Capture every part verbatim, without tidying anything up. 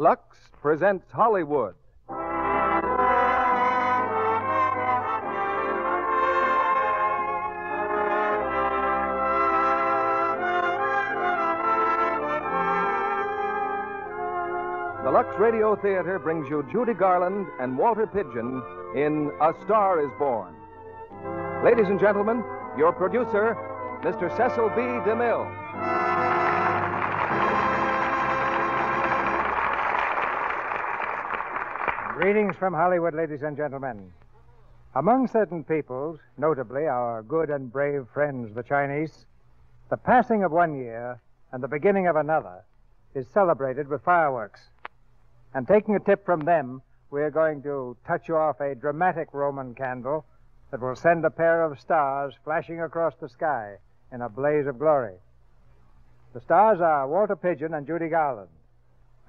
Lux presents Hollywood. The Lux Radio Theater brings you Judy Garland and Walter Pidgeon in A Star Is Born. Ladies and gentlemen, your producer, Mister Cecil B. DeMille. Greetings from Hollywood, ladies and gentlemen. Among certain peoples, notably our good and brave friends, the Chinese, the passing of one year and the beginning of another is celebrated with fireworks. And taking a tip from them, we're going to touch off a dramatic Roman candle that will send a pair of stars flashing across the sky in a blaze of glory. The stars are Walter Pidgeon and Judy Garland.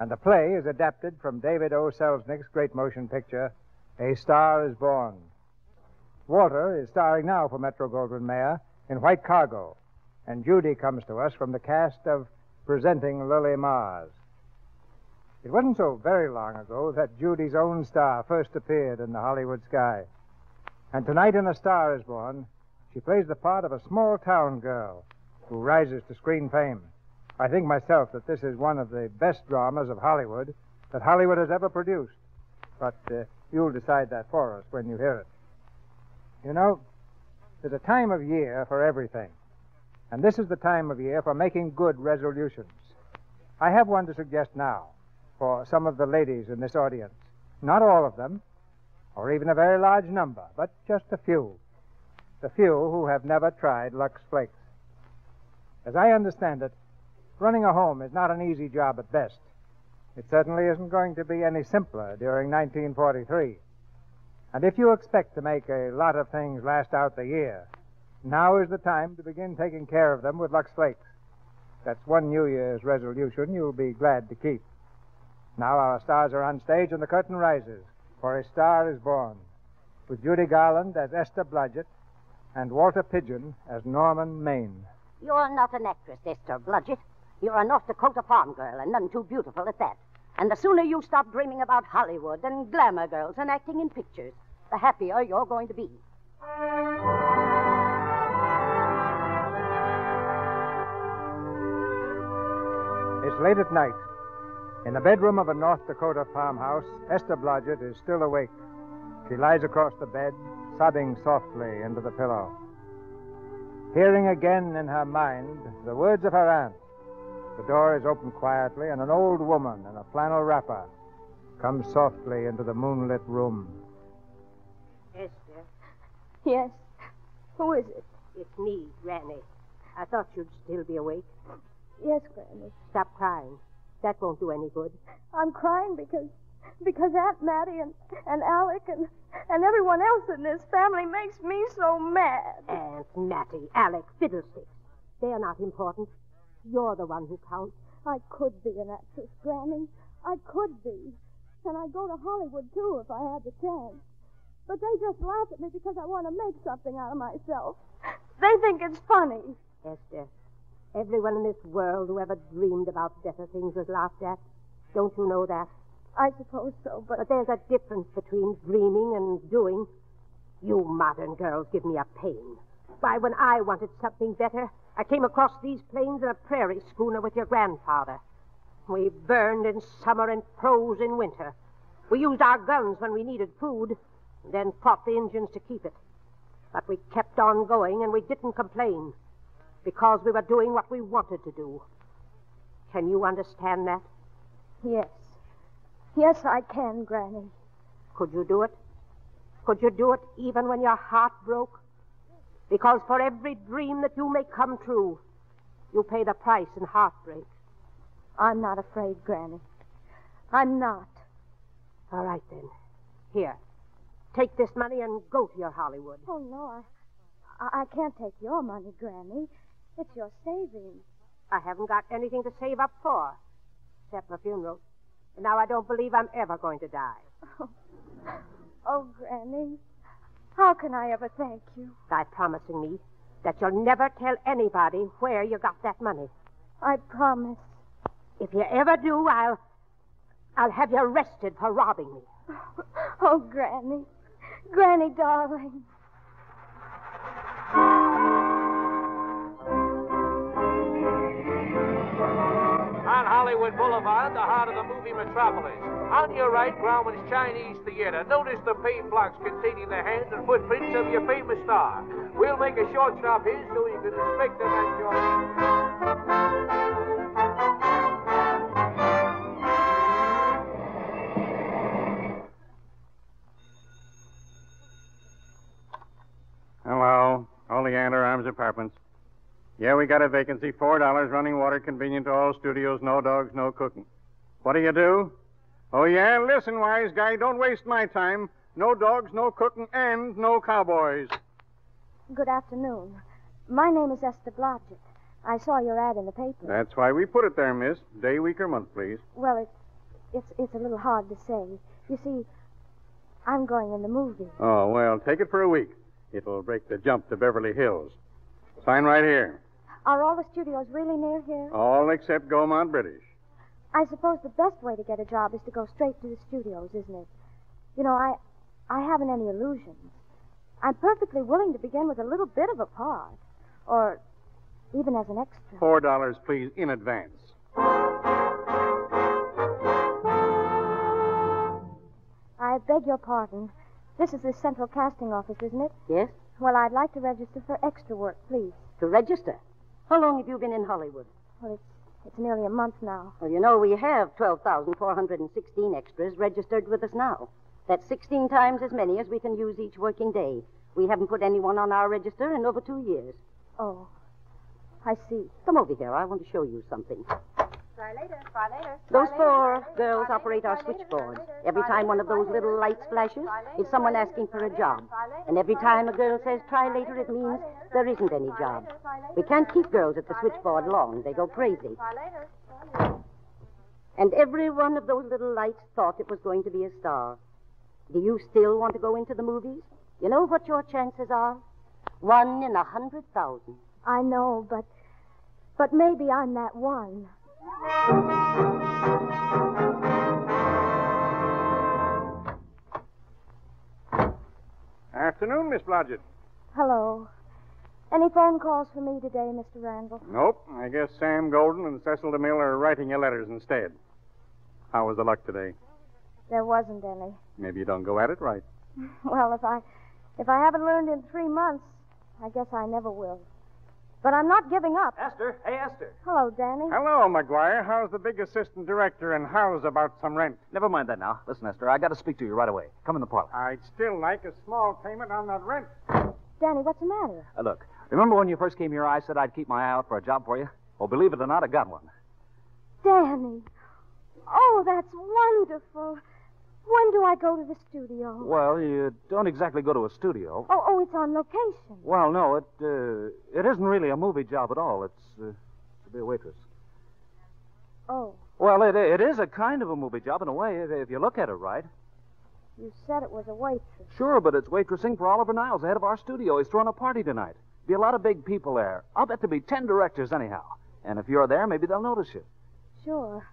And the play is adapted from David O. Selznick's great motion picture, A Star Is Born. Walter is starring now for Metro-Goldwyn-Mayer in White Cargo, and Judy comes to us from the cast of Presenting Lily Mars. It wasn't so very long ago that Judy's own star first appeared in the Hollywood sky. And tonight in A Star Is Born, she plays the part of a small town girl who rises to screen fame. I think myself that this is one of the best dramas of Hollywood that Hollywood has ever produced. But uh, you'll decide that for us when you hear it. You know, there's a time of year for everything. And this is the time of year for making good resolutions. I have one to suggest now for some of the ladies in this audience. Not all of them, or even a very large number, but just a few. The few who have never tried Lux Flakes. As I understand it, running a home is not an easy job at best. It certainly isn't going to be any simpler during nineteen forty-three. And if you expect to make a lot of things last out the year, now is the time to begin taking care of them with Lux Flakes. That's one New Year's resolution you'll be glad to keep. Now our stars are on stage and the curtain rises, for A Star Is Born, with Judy Garland as Esther Blodgett and Walter Pidgeon as Norman Maine. You're not an actress, Esther Blodgett. You're a North Dakota farm girl, and none too beautiful at that. And the sooner you stop dreaming about Hollywood and glamour girls and acting in pictures, the happier you're going to be. It's late at night. In the bedroom of a North Dakota farmhouse, Esther Blodgett is still awake. She lies across the bed, sobbing softly into the pillow. Hearing again in her mind the words of her aunt, the door is opened quietly, and an old woman in a flannel wrapper comes softly into the moonlit room. Esther? Yes? Who is it? It's me, Granny. I thought you'd still be awake. Yes, Granny. Stop crying. That won't do any good. I'm crying because because Aunt Mattie and, and Alec and, and everyone else in this family makes me so mad. Aunt Mattie, Alec, fiddlesticks. They are not important. You're the one who counts. I could be an actress, Granny. I could be. And I'd go to Hollywood, too, if I had the chance. But they just laugh at me because I want to make something out of myself. They think it's funny. Esther, everyone in this world who ever dreamed about better things was laughed at. Don't you know that? I suppose so, but... But there's a difference between dreaming and doing. You modern girls give me a pain. Why, when I wanted something better, I came across these plains in a prairie schooner with your grandfather. We burned in summer and froze in winter. We used our guns when we needed food, and then fought the Indians to keep it. But we kept on going, and we didn't complain, because we were doing what we wanted to do. Can you understand that? Yes. Yes, I can, Granny. Could you do it? Could you do it even when your heart broke? Because for every dream that you make come true, you pay the price in heartbreak. I'm not afraid, Granny. I'm not. All right, then. Here, take this money and go to your Hollywood. Oh, no, I, I can't take your money, Granny. It's your savings. I haven't got anything to save up for, except my funeral. And now I don't believe I'm ever going to die. Oh, oh Granny. How can I ever thank you? By promising me that you'll never tell anybody where you got that money. I promise. If you ever do, I'll... I'll have you arrested for robbing me. Oh, oh Granny. Granny, darling. On Hollywood Boulevard, the heart of the movie metropolis. On your right, Grauman's Chinese Theater. Notice the paved blocks containing the hands and footprints of your famous star. We'll make a short stop here so you can inspect them at your... Hello, Oleander Arms Apartments. Yeah, we got a vacancy, four dollars, running water, convenient to all studios, no dogs, no cooking. What do you do? Oh, yeah, listen, wise guy, don't waste my time. No dogs, no cooking, and no cowboys. Good afternoon. My name is Esther Blodgett. I saw your ad in the paper. That's why we put it there, miss. Day, week, or month, please. Well, it's, it's, it's a little hard to say. You see, I'm going in the movie. Oh, well, take it for a week. It'll break the jump to Beverly Hills. Sign right here. Are all the studios really near here? All except Gaumont British. I suppose the best way to get a job is to go straight to the studios, isn't it? You know, I I haven't any illusions. I'm perfectly willing to begin with a little bit of a part, or even as an extra. Four dollars, please, in advance. I beg your pardon. This is the Central Casting Office, isn't it? Yes. Well, I'd like to register for extra work, please. To register? How long have you been in Hollywood? Well, it's, it's nearly a month now. Well, you know, we have twelve thousand four hundred sixteen extras registered with us now. That's sixteen times as many as we can use each working day. We haven't put anyone on our register in over two years. Oh, I see. Come over here. I want to show you something. Try later, try later. Those four girls operate our switchboard. Every time one of those little lights flashes, it's someone asking for a job. And every time a girl says try later, it means there isn't any job. We can't keep girls at the switchboard long. They go crazy. And every one of those little lights thought it was going to be a star. Do you still want to go into the movies? You know what your chances are? One in a hundred thousand. I know, but, but maybe I'm that one. Afternoon, Miss Blodgett. Hello. Any phone calls for me today, Mister Randall? Nope. I guess Sam Golden and Cecil DeMille are writing you letters instead. How was the luck today? There wasn't any. Maybe you don't go at it right. Well, if I, if I haven't learned in three months, I guess I never will. But I'm not giving up. Esther? Hey, Esther. Hello, Danny. Hello, McGuire. How's the big assistant director and how's about some rent? Never mind that now. Listen, Esther, I got to speak to you right away. Come in the parlor. I'd still like a small payment on that rent. Danny, what's the matter? Uh, look, remember when you first came here, I said I'd keep my eye out for a job for you? Well, believe it or not, I got one. Danny. Oh, that's wonderful. When do I go to the studio? Well, you don't exactly go to a studio. Oh, oh, it's on location. Well, no, it uh, it isn't really a movie job at all. It's uh, to be a waitress. Oh. Well, it it is a kind of a movie job in a way, if you look at it right. You said it was a waitress. Sure, but it's waitressing for Oliver Niles, the head of our studio. He's throwing a party tonight. Be a lot of big people there. I'll bet there'll be ten directors anyhow. And if you're there, maybe they'll notice you. Sure.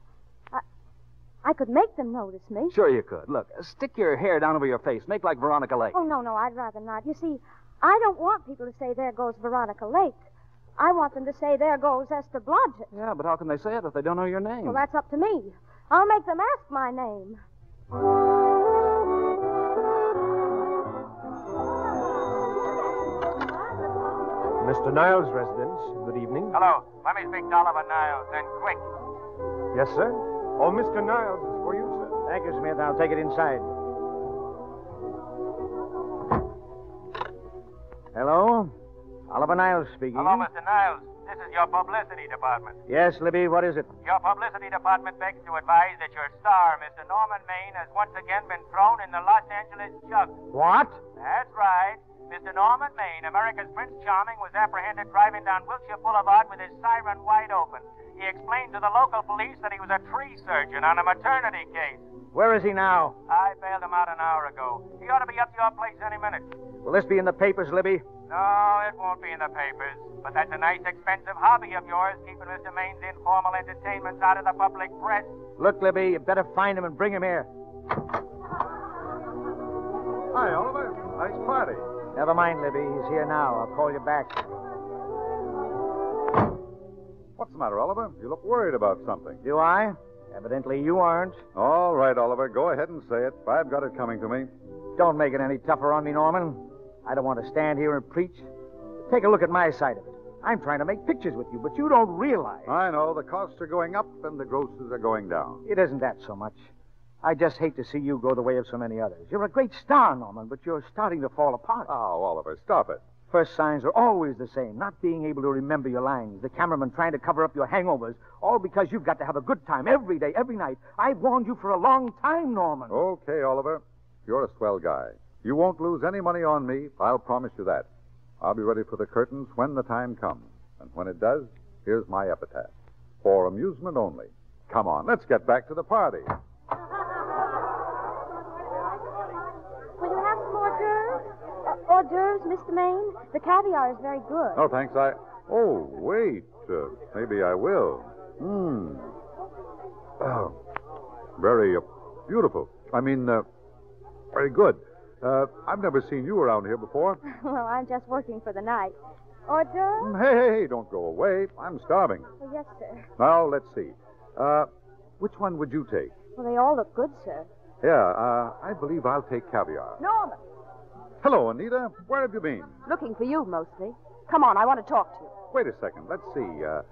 I could make them notice me. Sure you could. Look, stick your hair down over your face. Make like Veronica Lake. Oh, no, no, I'd rather not. You see, I don't want people to say, there goes Veronica Lake. I want them to say, there goes Esther Blodgett. Yeah, but how can they say it if they don't know your name? Well, that's up to me. I'll make them ask my name. Mister Niles' residence. Good evening. Hello. Let me speak to Oliver Niles, and quick. Yes, sir. Oh, Mister Niles, it's for you, sir. Thank you, Smith. I'll take it inside. Hello? Oliver Niles speaking. Hello, Mister Niles. This is your publicity department. Yes, Libby, what is it? Your publicity department begs to advise that your star, Mister Norman Maine, has once again been thrown in the Los Angeles jug. What? That's right. Mister Norman Maine, America's Prince Charming, was apprehended driving down Wilshire Boulevard with his siren wide open. He explained to the local police that he was a tree surgeon on a maternity case. Where is he now? I bailed him out an hour ago. He ought to be up to your place any minute. Will this be in the papers, Libby? No, it won't be in the papers. But that's a nice, expensive hobby of yours, keeping Mister Maine's informal entertainments out of the public press. Look, Libby, you better find him and bring him here. Hi, Oliver. Nice party. Never mind, Libby. He's here now. I'll call you back. What's the matter, Oliver? You look worried about something. Do I? Evidently you aren't. All right, Oliver. Go ahead and say it. I've got it coming to me. Don't make it any tougher on me, Norman. I don't want to stand here and preach. Take a look at my side of it. I'm trying to make pictures with you, but you don't realize. I know. The costs are going up and the grosses are going down. It isn't that so much. I just hate to see you go the way of so many others. You're a great star, Norman, but you're starting to fall apart. Oh, Oliver, stop it. First signs are always the same. Not being able to remember your lines. The cameraman trying to cover up your hangovers. All because you've got to have a good time every day, every night. I've warned you for a long time, Norman. Okay, Oliver. You're a swell guy. You won't lose any money on me. I'll promise you that. I'll be ready for the curtains when the time comes. And when it does, here's my epitaph. For amusement only. Come on, let's get back to the party. Hors d'oeuvres, Mister Maine? The caviar is very good. No, thanks. I... Oh, wait. Uh, maybe I will. Mmm. Oh. Very uh, beautiful. I mean, uh, very good. Uh, I've never seen you around here before. Well, I'm just working for the night. Hors d'oeuvres? Hey, hey, hey, don't go away. I'm starving. Oh, yes, sir. Now, let's see. Uh, which one would you take? Well, they all look good, sir. Yeah, uh, I believe I'll take caviar. Norman! Hello, Anita. Where have you been? Looking for you, mostly. Come on, I want to talk to you. Wait a second. Let's see. Uh,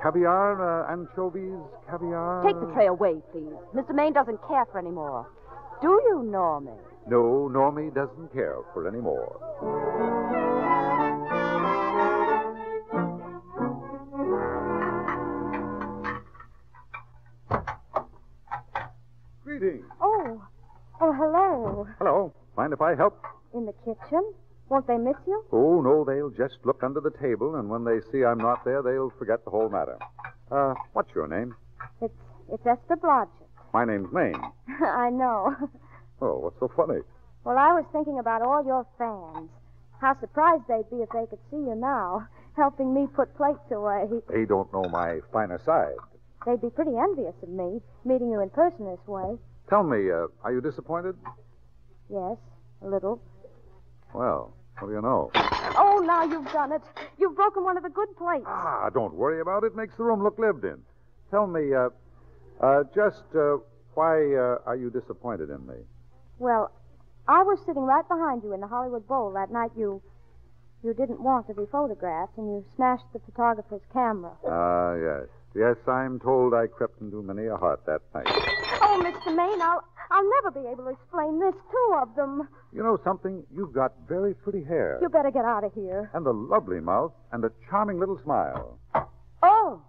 caviar, uh, anchovies, caviar... Take the tray away, please. Mister Maine doesn't care for any more. Do you, Normie? No, Normie doesn't care for any more. Greetings. Oh. Oh, hello. Hello. Mind if I help? In the kitchen? Won't they miss you? Oh, no, they'll just look under the table, and when they see I'm not there, they'll forget the whole matter. Uh, what's your name? It's it's Esther Blodgett. My name's Maine. I know. Oh, what's so funny? Well, I was thinking about all your fans. How surprised they'd be if they could see you now, helping me put plates away. They don't know my finer side. They'd be pretty envious of me, meeting you in person this way. Tell me, uh, are you disappointed? Yes, a little. Well, what do you know? Oh, now you've done it. You've broken one of the good plates. Ah, don't worry about it. Makes the room look lived in. Tell me, uh, uh, just uh, why uh, are you disappointed in me? Well, I was sitting right behind you in the Hollywood Bowl that night. You, you didn't want to be photographed, and you smashed the photographer's camera. Ah, uh, yes. Yes, I'm told I crept into many a heart that night. Oh, Mister Maine, I'll... I'll never be able to explain this, two of them. You know something? You've got very pretty hair. You better get out of here. And a lovely mouth and a charming little smile. Oh,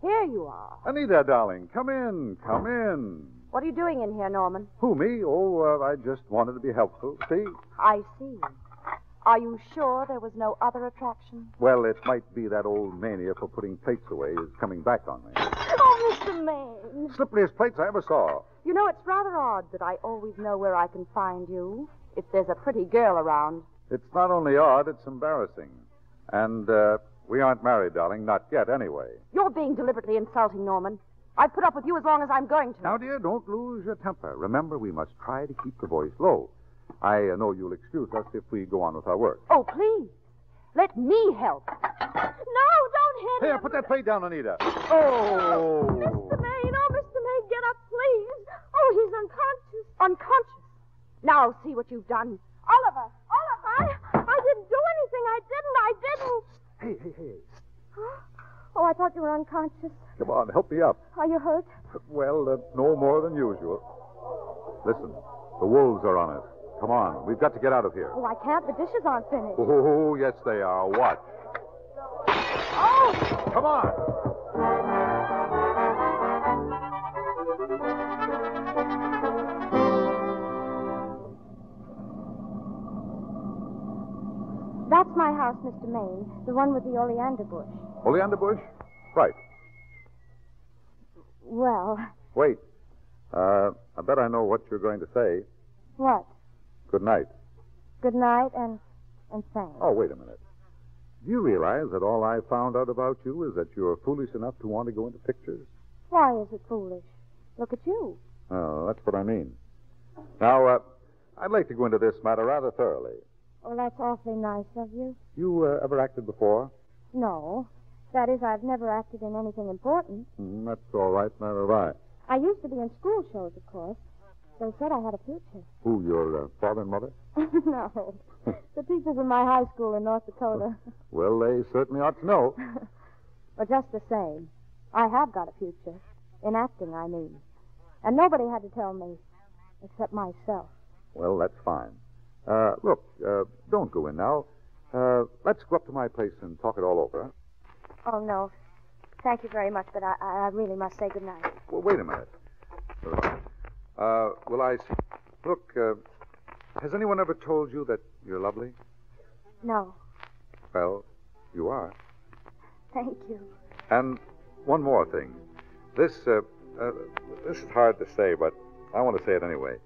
here you are. Anita, darling, come in, come in. What are you doing in here, Norman? Who, me? Oh, uh, I just wanted to be helpful, see? I see. Are you sure there was no other attraction? Well, it might be that old mania for putting plates away is coming back on me. Oh, Mister Maine. Slipperiest plates I ever saw. You know, it's rather odd that I always know where I can find you, if there's a pretty girl around. It's not only odd, it's embarrassing. And, uh, we aren't married, darling. Not yet, anyway. You're being deliberately insulting, Norman. I've put up with you as long as I'm going to. Now, dear, don't lose your temper. Remember, we must try to keep the voice low. I uh, know you'll excuse us if we go on with our work. Oh, please. Let me help. No, don't hit Here, him. Here, put that plate down, Anita. Oh. Oh, Mister Maine. Oh, Mister Maine, get up, please. Oh, he's unconscious. Unconscious? Now see what you've done. Oliver, Oliver, I, I didn't do anything. I didn't, I didn't. Hey, hey, hey. Huh? Oh, I thought you were unconscious. Come on, help me up. Are you hurt? Well, uh, no more than usual. Listen, the wolves are on us. Come on, we've got to get out of here. Oh, I can't. The dishes aren't finished. Oh, yes, they are. Watch. Oh! Come on. That's my house, Mister Maine, the one with the oleander bush. Oleander bush? Right. Well... Wait. Uh, bet I know what you're going to say. What? Good night. Good night and, and thanks. Oh, wait a minute. Do you realize that all I found out about you is that you're foolish enough to want to go into pictures? Why is it foolish? Look at you. Oh, that's what I mean. Now, uh, I'd like to go into this matter rather thoroughly. Oh, that's awfully nice of you. You uh, ever acted before? No. That is, I've never acted in anything important. Mm, that's all right, neither have I. I used to be in school shows, of course. They said I had a future. Who, your uh, father and mother? No. The teachers in my high school in North Dakota. Well, they certainly ought to know. Well, just the same, I have got a future. In acting, I mean. And nobody had to tell me except myself. Well, that's fine. Uh, look, uh, don't go in now. Uh, let's go up to my place and talk it all over. Oh, no. Thank you very much, but I, I really must say good night. Well, wait a minute. Uh, will I... Look, uh, has anyone ever told you that you're lovely? No. Well, you are. Thank you. And one more thing. This, uh, uh, this is hard to say, but I want to say it anyway.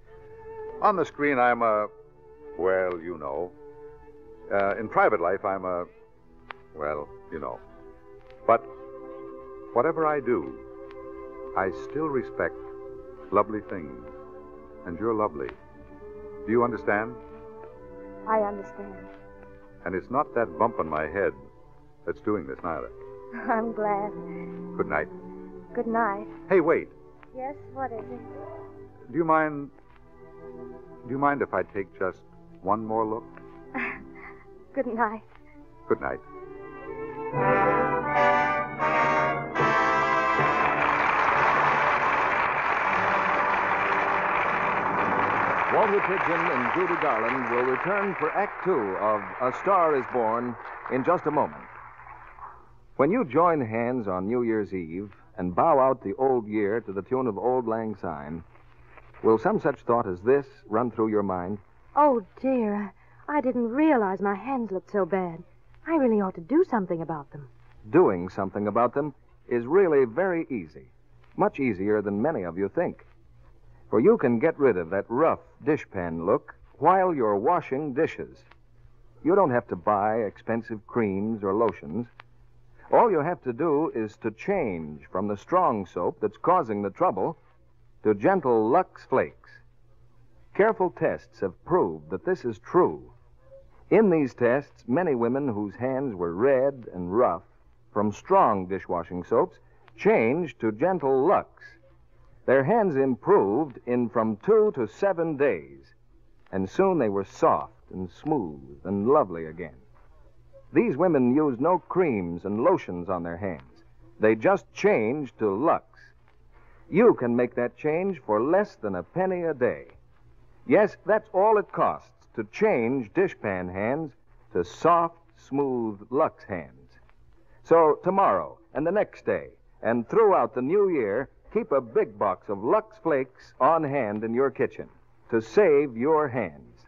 On the screen, I'm a... Well, you know. Uh, in private life, I'm a... Well, you know. But whatever I do, I still respect lovely things. And you're lovely. Do you understand? I understand. And it's not that bump on my head that's doing this, neither. I'm glad. Good night. Good night. Hey, wait. Yes, what is it? Do you mind... Do you mind if I take just one more look? Good night. Good night. Walter Pidgeon and Judy Garland will return for Act Two of A Star Is Born in just a moment. When you join hands on New Year's Eve and bow out the old year to the tune of Auld Lang Syne, will some such thought as this run through your mind? Oh, dear. I didn't realize my hands looked so bad. I really ought to do something about them. Doing something about them is really very easy. Much easier than many of you think. For you can get rid of that rough dishpan look while you're washing dishes. You don't have to buy expensive creams or lotions. All you have to do is to change from the strong soap that's causing the trouble to gentle Lux Flakes. Careful tests have proved that this is true. In these tests, many women whose hands were red and rough from strong dishwashing soaps changed to gentle Lux. Their hands improved in from two to seven days, and soon they were soft and smooth and lovely again. These women used no creams and lotions on their hands. They just changed to Lux. You can make that change for less than a penny a day. Yes, that's all it costs to change dishpan hands to soft, smooth Lux hands. So tomorrow and the next day and throughout the new year, keep a big box of Lux Flakes on hand in your kitchen to save your hands.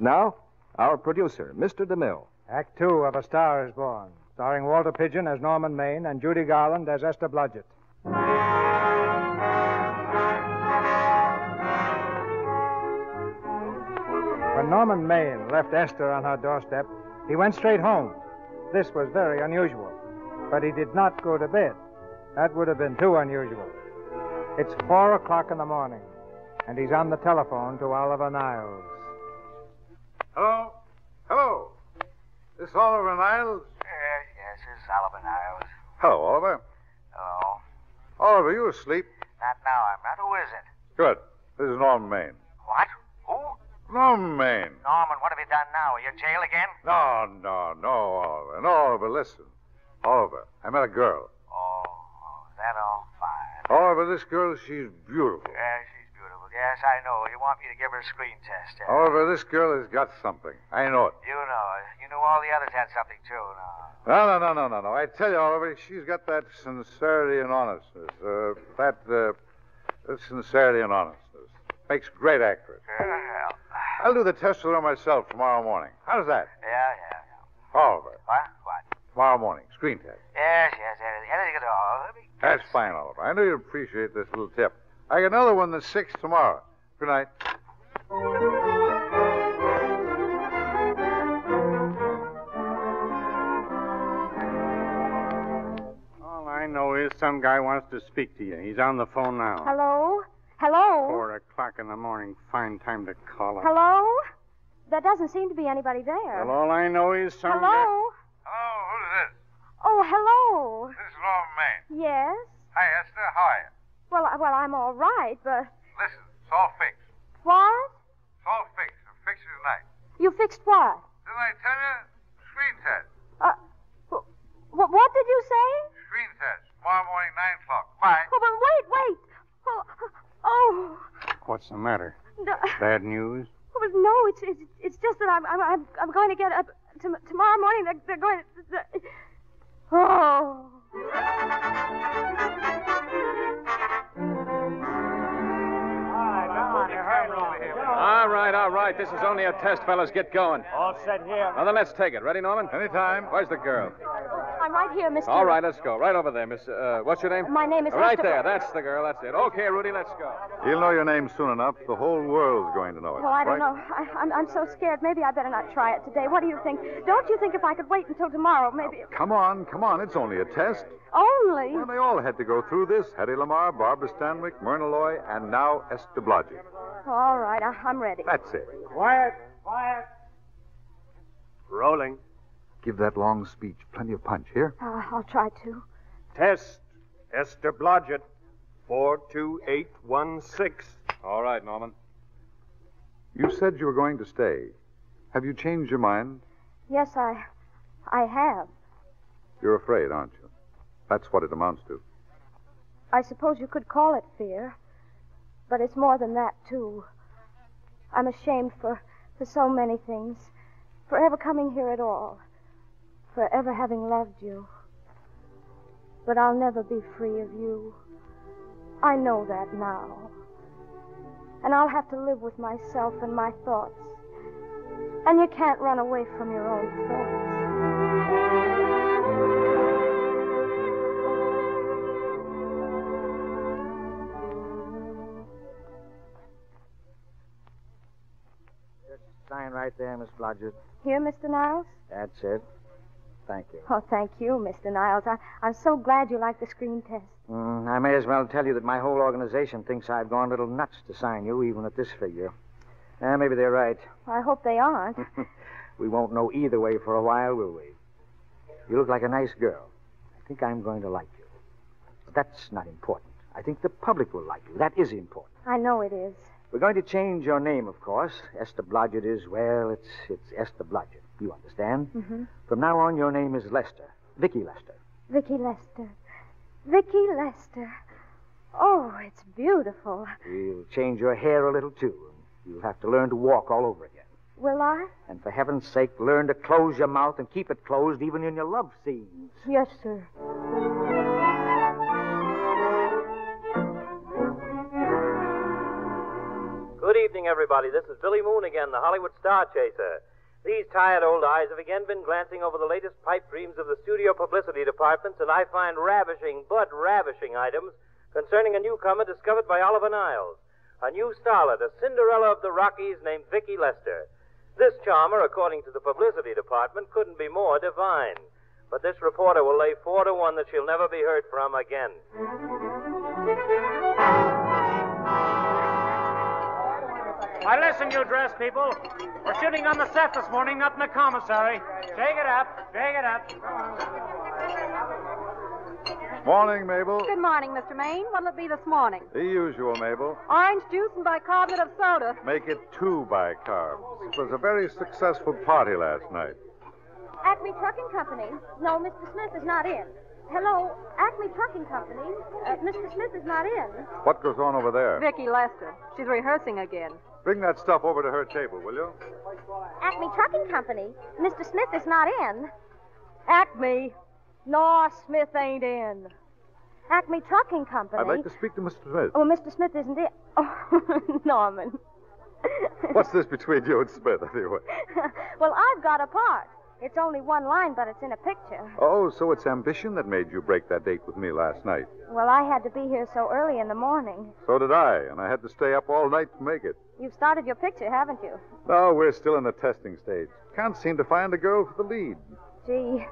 Now, our producer, Mister DeMille. Act Two of A Star Is Born, starring Walter Pidgeon as Norman Maine and Judy Garland as Esther Blodgett. When Norman Maine left Esther on her doorstep, he went straight home. This was very unusual, but he did not go to bed. That would have been too unusual. It's four o'clock in the morning, and he's on the telephone to Oliver Niles. Hello? Hello? This Oliver Niles? Uh, yes, it's Oliver Niles. Hello, Oliver. Hello. Oliver, you asleep? Not now, I'm not. Who is it? Good. This is Norman Maine. What? Who? Norman Maine. Norman, what have you done now? Are you in jail again? No, no, no, Oliver. No, Oliver, listen. Oliver, I met a girl. Oh, is that all? Fine. Oliver, this girl, she's beautiful. Yeah, she's beautiful. Yes, I know. You want me to give her a screen test. Yeah? Oliver, this girl has got something. I know it. You know it. You knew all the others had something, too, no? No, no, no, no, no, no. I tell you, Oliver, she's got that sincerity and honestness. Uh, that, uh, that sincerity and honestness. Makes great actress. Well, I'll do the test with her myself tomorrow morning. How's that? Yeah, yeah, yeah. Oliver. What? What? Tomorrow morning. Screen test. Yes, yes, anything, anything at all. Let me... That's fine, Oliver. I know you'd appreciate this little tip. I got another one that's six tomorrow. Good night. All I know is some guy wants to speak to you. He's on the phone now. Hello? Hello? Four o'clock in the morning. Fine time to call up. Hello? There doesn't seem to be anybody there. Well, all I know is some... Hello? Guy... Hello, who's this? Oh, hello. This is Lord Maine. Yes? Hi, Esther. How are you? Well, well, I'm all right, but... Listen, it's all fixed. What? It's all fixed. I'll fix it tonight. You fixed what? Didn't I tell you? Screen test. Uh, wh- wh- what did you say? Screen test. Tomorrow morning, nine o'clock. Bye. Oh, but wait, wait. Oh. oh. What's the matter? No. Bad news? Well, no, it's it's it's just that I'm I'm I'm going to get up to, tomorrow morning. They're, they're going to... They're... Oh. All right, all right. This is only a test, fellas. Get going. All set here. Well, then let's take it. Ready, Norman? Anytime. Where's the girl? I'm right here, Mister All right, let's go. Right over there, Miss... Uh, what's your name? My name is... Right there. That's the girl. That's it. Okay, Rudy, let's go. He'll know your name soon enough. The whole world's going to know it. Well, I don't right? know. I, I'm, I'm so scared. Maybe I better not try it today. What do you think? Don't you think if I could wait until tomorrow, maybe... Now, come on, come on. It's only a test. Only? Well, they all had to go through this. Hattie Lamar, Barbara Stanwyck, Myrna Loy, and now Esther Blodgett. All right, I, I'm ready. That's it. Quiet, quiet. Rolling. Give that long speech plenty of punch. Here? Uh, I'll try to. Test. Esther Blodgett. four two eight one six. All right, Norman. You said you were going to stay. Have you changed your mind? Yes, I... I have. You're afraid, aren't you? That's what it amounts to. I suppose you could call it fear. But it's more than that, too. I'm ashamed for, for so many things. For ever coming here at all. For ever having loved you. But I'll never be free of you. I know that now. And I'll have to live with myself and my thoughts. And you can't run away from your own thoughts. Just sign right there, Miss Blodgett. Here, Mister Niles? That's it. Thank you. Oh, thank you, Mister Niles. I, I'm so glad you like the screen test. Mm, I may as well tell you that my whole organization thinks I've gone a little nuts to sign you, even at this figure. Eh, maybe they're right. I hope they aren't. We won't know either way for a while, will we? You look like a nice girl. I think I'm going to like you. But that's not important. I think the public will like you. That is important. I know it is. We're going to change your name, of course. Esther Blodgett is, well, it's, it's Esther Blodgett. You understand? Mm-hmm. From now on, your name is Lester. Vicky Lester. Vicky Lester. Vicky Lester. Oh, it's beautiful. You'll change your hair a little, too. You'll have to learn to walk all over again. Will I? And for heaven's sake, learn to close your mouth and keep it closed even in your love scenes. Yes, sir. Good evening, everybody. This is Billy Moon again, the Hollywood Star Chaser. These tired old eyes have again been glancing over the latest pipe dreams of the studio publicity departments, and I find ravishing, but ravishing items concerning a newcomer discovered by Oliver Niles, a new starlet, a Cinderella of the Rockies named Vicky Lester. This charmer, according to the publicity department, couldn't be more divine. But this reporter will lay four to one that she'll never be heard from again. Why, listen, you dress people. We're shooting on the set this morning, not in the commissary. Shake it up. Shake it up. Morning, Mabel. Good morning, Mister Maine. What'll it be this morning? The usual, Mabel. Orange juice and bicarbonate of soda. Make it two bicarbs. It was a very successful party last night. Acme Trucking Company. No, Mister Smith is not in. Hello, Acme Trucking Company. Uh, Mister Smith is not in. What goes on over there? Vicky Lester. She's rehearsing again. Bring that stuff over to her table, will you? Acme Trucking Company. Mister Smith is not in. Acme? No, Smith ain't in. Acme Trucking Company. I'd like to speak to Mister Smith. Oh, Mister Smith isn't in. Oh, Norman. What's this between you and Smith, anyway? Well, I've got a part. It's only one line, but it's in a picture. Oh, so it's ambition that made you break that date with me last night. Well, I had to be here so early in the morning. So did I, and I had to stay up all night to make it. You've started your picture, haven't you? No, we're still in the testing stage. Can't seem to find a girl for the lead. Gee,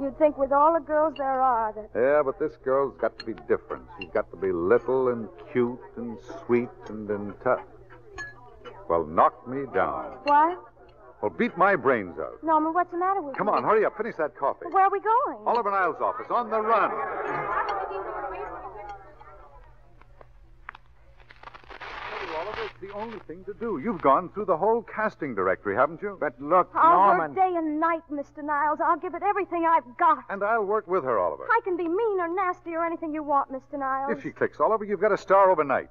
you'd think with all the girls there are that... Yeah, but this girl's got to be different. She's got to be little and cute and sweet and, and tough. Well, knock me down. What? Well, beat my brains out. Norman, what's the matter with you? Come on, hurry up. Finish that coffee. Where are we going? Oliver Niles' office, on the run. Hey, Oliver, it's the only thing to do. You've gone through the whole casting directory, haven't you? But look, I'll Norman... I'll work day and night, Mister Niles. I'll give it everything I've got. And I'll work with her, Oliver. I can be mean or nasty or anything you want, Mister Niles. If she clicks, Oliver, you've got a star overnight.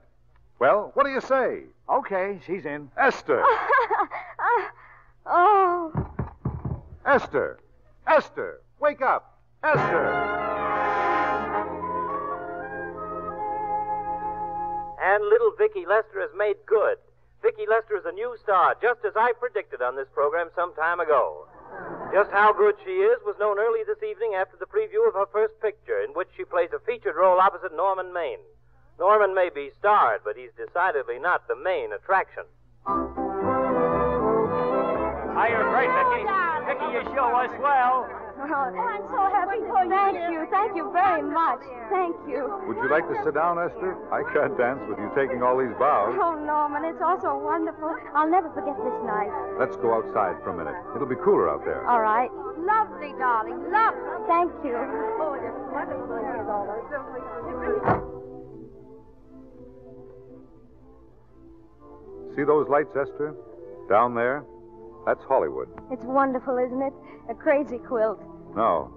Well, what do you say? Okay, she's in. Esther. Oh. Esther! Esther! Wake up! Esther! And little Vicki Lester has made good. Vicki Lester is a new star, just as I predicted on this program some time ago. Just how good she is was known early this evening after the preview of her first picture, in which she plays a featured role opposite Norman Maine. Norman may be starred, but he's decidedly not the main attraction. Higher grade, Vicki. Vicki, you sure was swell. Oh, I'm so happy for you. Thank you. Thank you very much. Thank you. Would you like to sit down, Esther? I can't dance with you taking all these vows. Oh, Norman, it's all so wonderful. I'll never forget this night. Let's go outside for a minute. It'll be cooler out there. All right. Lovely, darling. Lovely. Thank you. Oh, it's wonderful. See those lights, Esther? Down there? That's Hollywood. It's wonderful, isn't it? A crazy quilt. No.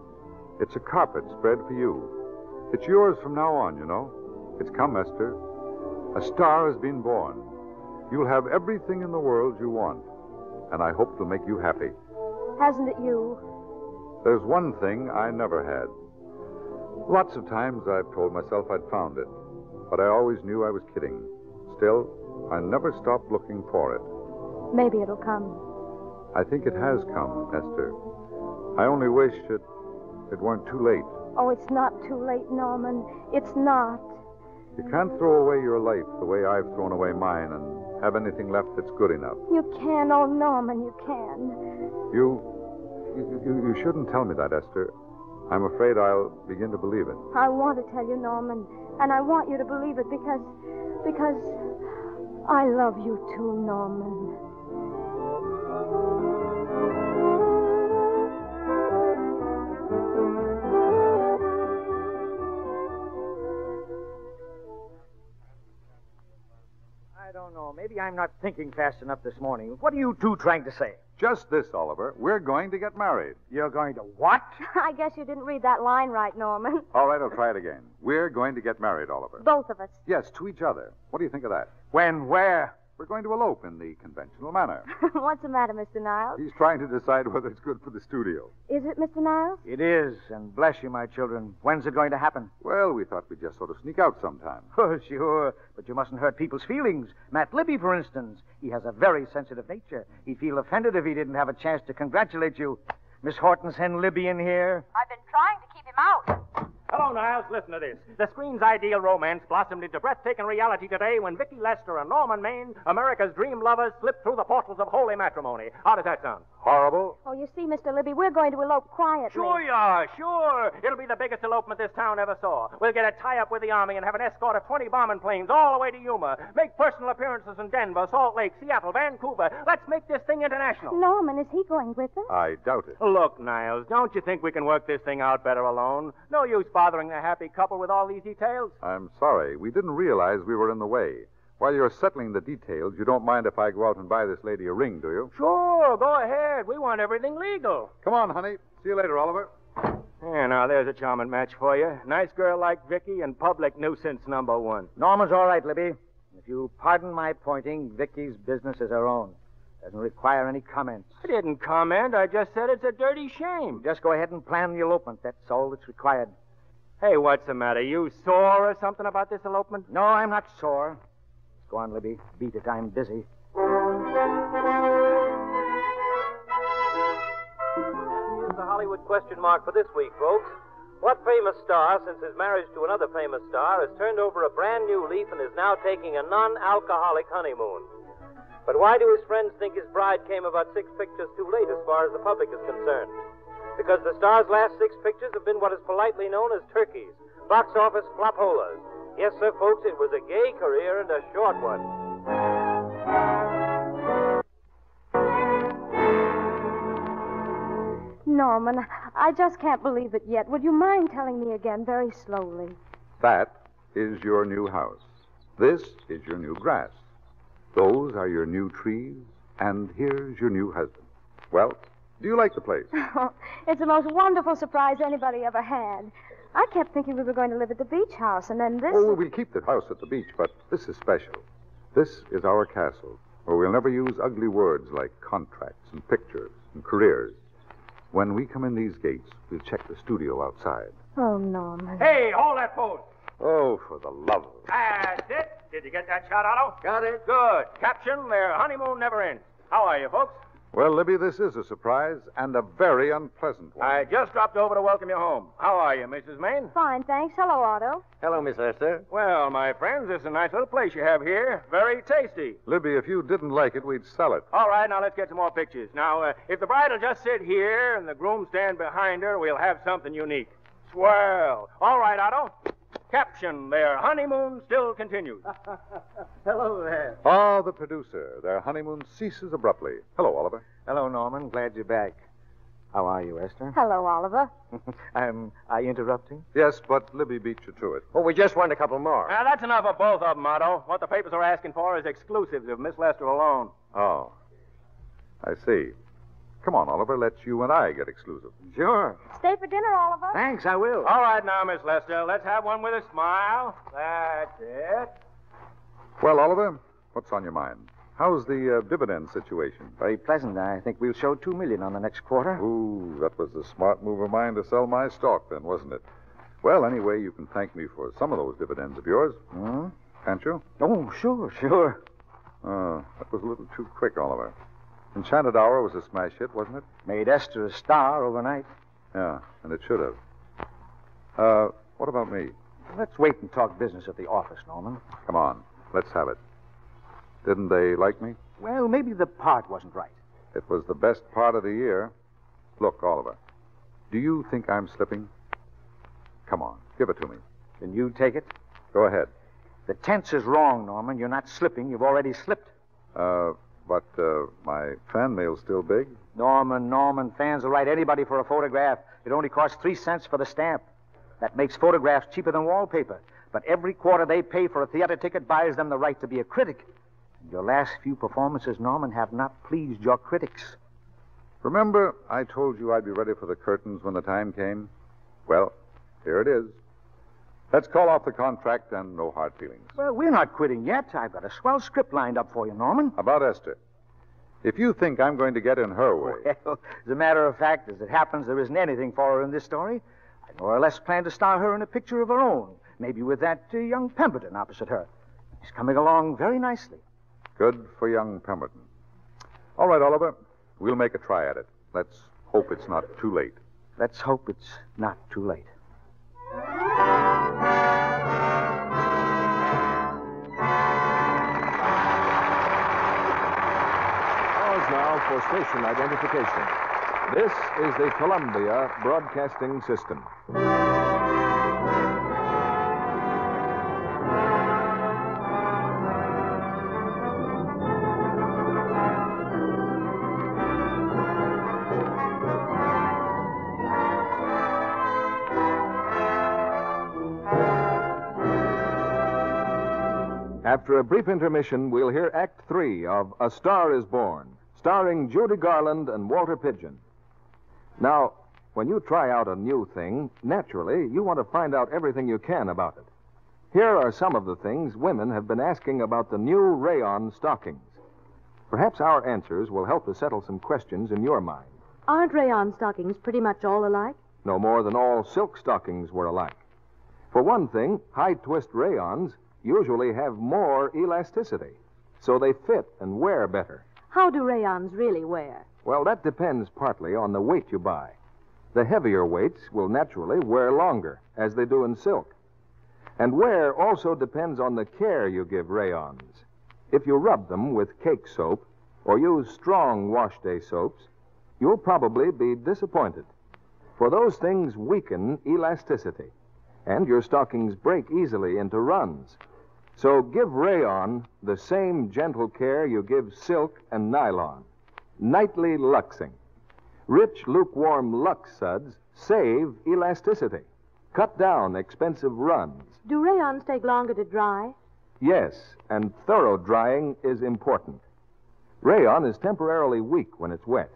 It's a carpet spread for you. It's yours from now on, you know. It's come, Esther. A star has been born. You'll have everything in the world you want. And I hope it'll make you happy. Hasn't it you? There's one thing I never had. Lots of times I've told myself I'd found it. But I always knew I was kidding. Still, I never stopped looking for it. Maybe it'll come. I think it has come, Esther. I only wish it, it weren't too late. Oh, it's not too late, Norman. It's not. You can't throw away your life the way I've thrown away mine and have anything left that's good enough. You can, oh, Norman, you can. You, you, you, you shouldn't tell me that, Esther. I'm afraid I'll begin to believe it. I want to tell you, Norman, and I want you to believe it because, because I love you too, Norman. Maybe I'm not thinking fast enough this morning. What are you two trying to say? Just this, Oliver. We're going to get married. You're going to what? I guess you didn't read that line right, Norman. All right, I'll try it again. We're going to get married, Oliver. Both of us. Yes, to each other. What do you think of that? When? Where? We're going to elope in the conventional manner. What's the matter, Mister Niles? He's trying to decide whether it's good for the studio. Is it, Mister Niles? It is, and bless you, my children. When's it going to happen? Well, we thought we'd just sort of sneak out sometime. Oh, sure, but you mustn't hurt people's feelings. Matt Libby, for instance, he has a very sensitive nature. He'd feel offended if he didn't have a chance to congratulate you. Miss Horton, send Libby in here. I've been trying to keep him out. Hello, Niles. Listen to this. The screen's ideal romance blossomed into breathtaking reality today when Vicki Lester and Norman Maine, America's dream lovers, slipped through the portals of holy matrimony. How does that sound? Horrible. Oh, you see, Mister Libby, we're going to elope quietly. Sure you are. Sure. It'll be the biggest elopement this town ever saw. We'll get a tie-up with the Army and have an escort of twenty bombing planes all the way to Yuma. Make personal appearances in Denver, Salt Lake, Seattle, Vancouver. Let's make this thing international. Norman, is he going with us? I doubt it. Look, Niles, don't you think we can work this thing out better alone? No use bothering the happy couple with all these details. I'm sorry. We didn't realize we were in the way. While you're settling the details, you don't mind if I go out and buy this lady a ring, do you? Sure. Go ahead. We want everything legal. Come on, honey. See you later, Oliver. Yeah, now, there's a charming match for you. Nice girl like Vicki and public nuisance number one. Norman's all right, Libby. If you pardon my pointing, Vicki's business is her own. Doesn't require any comments. I didn't comment. I just said it's a dirty shame. Just go ahead and plan the elopement. That's all that's required. Hey, what's the matter? You sore or something about this elopement? No, I'm not sore. Go on, Libby. Beat it. I'm busy. Hollywood question mark for this week, folks. What famous star, since his marriage to another famous star, has turned over a brand new leaf and is now taking a non-alcoholic honeymoon? But why do his friends think his bride came about six pictures too late as far as the public is concerned? Because the star's last six pictures have been what is politely known as turkeys, box office flopholas. Yes, sir, folks, it was a gay career and a short one. Norman, I just can't believe it yet. Would you mind telling me again very slowly? That is your new house. This is your new grass. Those are your new trees. And here's your new husband. Well, do you like the place? Oh, it's the most wonderful surprise anybody ever had. I kept thinking we were going to live at the beach house, and then this... Oh, we'll keep the house at the beach, but this is special. This is our castle, where we'll never use ugly words like contracts and pictures and careers. When we come in these gates, we'll check the studio outside. Oh, Norman. Hey, hold that phone. Oh, for the love of... That's it. Did you get that shot, Otto? Got it. Good. Caption, their honeymoon never ends. How are you, folks? Well, Libby, this is a surprise and a very unpleasant one. I just dropped over to welcome you home. How are you, Missus Maine? Fine, thanks. Hello, Otto. Hello, Miss Esther. Well, my friends, this is a nice little place you have here. Very tasty. Libby, if you didn't like it, we'd sell it. All right, now let's get some more pictures. Now, uh, if the bride will just sit here and the groom stand behind her, we'll have something unique. Swell. All right, Otto. Caption, their honeymoon still continues. Hello there. Ah, the producer. Their honeymoon ceases abruptly. Hello, Oliver. Hello, Norman. Glad you're back. How are you, Esther? Hello, Oliver. I'm, are you interrupting? Yes, but Libby beat you to it. Well, we just want a couple more. Now, that's enough of both of them, Otto. What the papers are asking for is exclusives of Miss Lester alone. Oh, I see. Come on, Oliver, let you and I get exclusive. Sure. Stay for dinner, Oliver. Thanks, I will. All right now, Miss Lester, let's have one with a smile. That's it. Well, Oliver, what's on your mind? How's the uh, dividend situation? Very pleasant. I think we'll show two million on the next quarter. Ooh, that was a smart move of mine to sell my stock then, wasn't it? Well, anyway, you can thank me for some of those dividends of yours. Hmm? Can't you? Oh, sure, sure. Oh, that was a little too quick, Oliver. Enchanted Hour was a smash hit, wasn't it? Made Esther a star overnight. Yeah, and it should have. Uh, what about me? Let's wait and talk business at the office, Norman. Come on, let's have it. Didn't they like me? Well, maybe the part wasn't right. It was the best part of the year. Look, Oliver, do you think I'm slipping? Come on, give it to me. Can you take it? Go ahead. The tense is wrong, Norman. You're not slipping. You've already slipped. Uh... But uh, my fan mail's still big. Norman, Norman, fans will write anybody for a photograph. It only costs three cents for the stamp. That makes photographs cheaper than wallpaper. But every quarter they pay for a theater ticket buys them the right to be a critic. And your last few performances, Norman, have not pleased your critics. Remember, I told you I'd be ready for the curtains when the time came? Well, here it is. Let's call off the contract and no hard feelings. Well, we're not quitting yet. I've got a swell script lined up for you, Norman. About Esther. If you think I'm going to get in her way... Well, as a matter of fact, as it happens, there isn't anything for her in this story. I more or less plan to star her in a picture of her own. Maybe with that uh, young Pemberton opposite her. She's coming along very nicely. Good for young Pemberton. All right, Oliver. We'll make a try at it. Let's hope it's not too late. Let's hope it's not too late. For station identification. This is the Columbia Broadcasting System. After a brief intermission, we'll hear Act Three of A Star is Born, starring Judy Garland and Walter Pidgeon. Now, when you try out a new thing, naturally, you want to find out everything you can about it. Here are some of the things women have been asking about the new rayon stockings. Perhaps our answers will help to settle some questions in your mind. Aren't rayon stockings pretty much all alike? No more than all silk stockings were alike. For one thing, high-twist rayons usually have more elasticity, so they fit and wear better. How do rayons really wear? Well, that depends partly on the weight you buy. The heavier weights will naturally wear longer, as they do in silk. And wear also depends on the care you give rayons. If you rub them with cake soap or use strong wash day soaps, you'll probably be disappointed, for those things weaken elasticity, and your stockings break easily into runs. So give rayon the same gentle care you give silk and nylon. Nightly luxing. Rich, lukewarm Lux suds save elasticity, cut down expensive runs. Do rayons take longer to dry? Yes, and thorough drying is important. Rayon is temporarily weak when it's wet,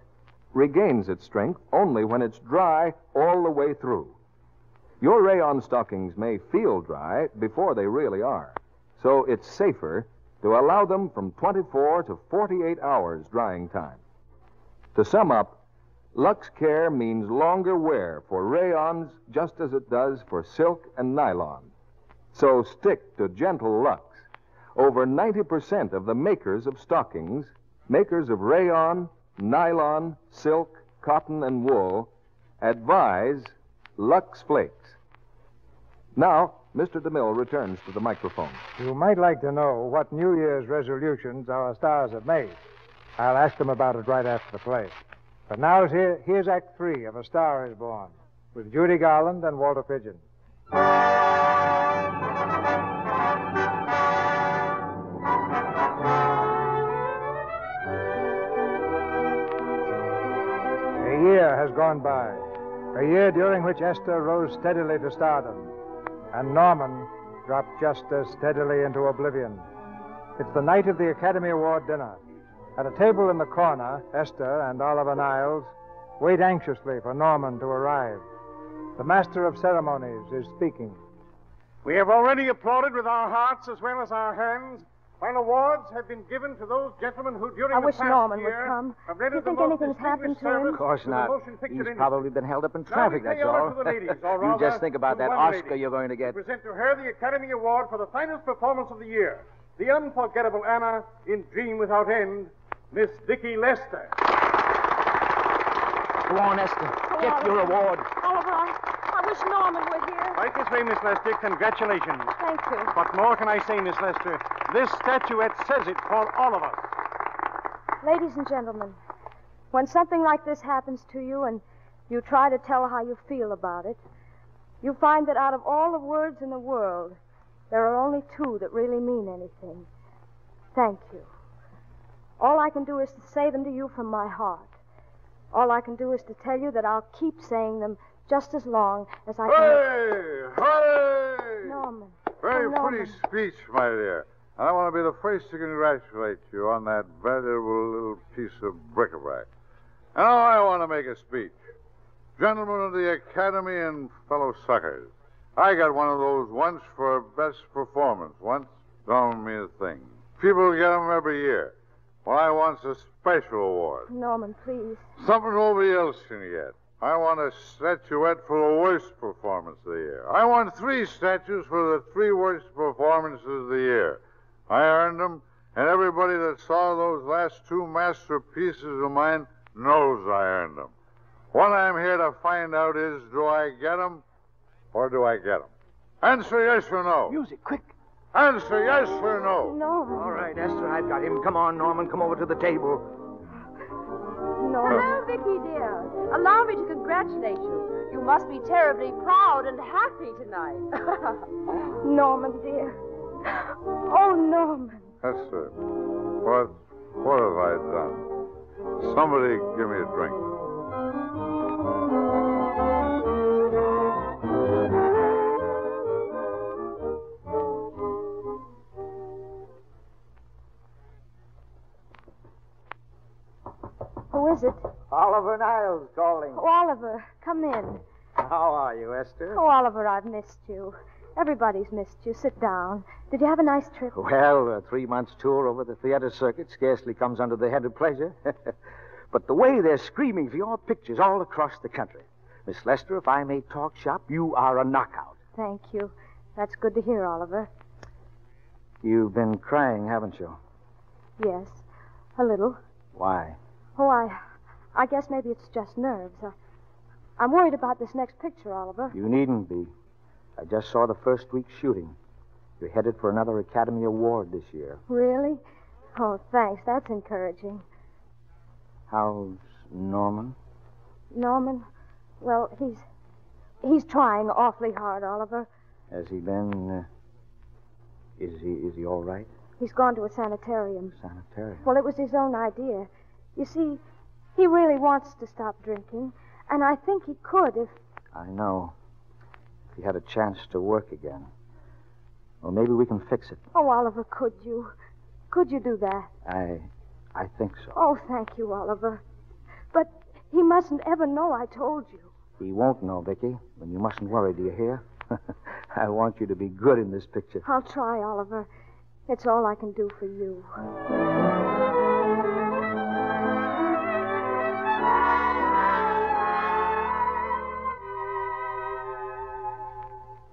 regains its strength only when it's dry all the way through. Your rayon stockings may feel dry before they really are, so it's safer to allow them from twenty-four to forty-eight hours drying time. To sum up, Lux Care means longer wear for rayons just as it does for silk and nylon. So stick to gentle Lux. Over ninety percent of the makers of stockings, makers of rayon, nylon, silk, cotton, and wool, advise Lux Flakes. Now, Mister DeMille returns to the microphone. You might like to know what New Year's resolutions our stars have made. I'll ask them about it right after the play. But now here, here's Act Three of A Star Is Born, with Judy Garland and Walter Pidgeon. A year has gone by, a year during which Esther rose steadily to stardom, and Norman dropped just as steadily into oblivion. It's the night of the Academy Award dinner. At a table in the corner, Esther and Oliver Niles wait anxiously for Norman to arrive. The master of ceremonies is speaking. We have already applauded with our hearts as well as our hands, while awards have been given to those gentlemen who, during I the past year... I wish Norman would come. Do you think anything's happened to him? Of course not. He's probably been held up in traffic, that's all. Ladies, you just think about that Oscar lady. You're going to get. We present to her the Academy Award for the finest performance of the year, the unforgettable Anna in Dream Without End, Miss Dickie Lester. Go on, Esther. Get oh, your award. Oliver, I wish Norman were here. Right this way, Miss Lester. Congratulations. Thank you. What more can I say, Miss Lester? This statuette says it for all of us. Ladies and gentlemen, when something like this happens to you and you try to tell how you feel about it, you find that out of all the words in the world, there are only two that really mean anything. Thank you. All I can do is to say them to you from my heart. All I can do is to tell you that I'll keep saying them just as long as I hey, can. Hey! Hey! Norman. Very oh, Norman. Pretty speech, my dear. And I want to be the first to congratulate you on that valuable little piece of bric-a-brac. Now I want to make a speech. Gentlemen of the Academy and fellow suckers, I got one of those once for best performance. Once don't mean a thing. People get them every year. Well, I want a special award. Norman, please. Something nobody else can get. I want a statuette for the worst performance of the year. I want three statues for the three worst performances of the year. I earned them, and everybody that saw those last two masterpieces of mine knows I earned them. What I'm here to find out is, do I get them or do I get them? Answer yes or no. Music, quick. Answer yes or no. No. All right, Esther, I've got him. Come on, Norman, come over to the table. No. Hello, Vicky, dear. Allow me to congratulate you. You must be terribly proud and happy tonight. Norman, dear. Oh, Norman. Esther, what, what have I done? Somebody give me a drink. Who is it? Oliver Niles calling. Oh, Oliver, come in. How are you, Esther? Oh, Oliver, I've missed you. Everybody's missed you. Sit down. Did you have a nice trip? Well, a three-month tour over the theater circuit scarcely comes under the head of pleasure. But the way they're screaming for your pictures all across the country. Miss Lester, if I may talk shop, you are a knockout. Thank you. That's good to hear, Oliver. You've been crying, haven't you? Yes, a little. Why? Oh, I, I guess maybe it's just nerves. I, I'm worried about this next picture, Oliver. You needn't be. I just saw the first week's shooting. You're headed for another Academy Award this year. Really? Oh, thanks. That's encouraging. How's Norman? Norman? Well, he's... He's trying awfully hard, Oliver. Has he been... Uh, is he is he all right? He's gone to a sanitarium. Sanitarium? Well, it was his own idea. You see, he really wants to stop drinking, and I think he could if... I know. If he had a chance to work again. Well, maybe we can fix it. Oh, Oliver, could you? Could you do that? I... I think so. Oh, thank you, Oliver. But he mustn't ever know I told you. He won't know, Vicky. And you mustn't worry, do you hear? I want you to be good in this picture. I'll try, Oliver. It's all I can do for you.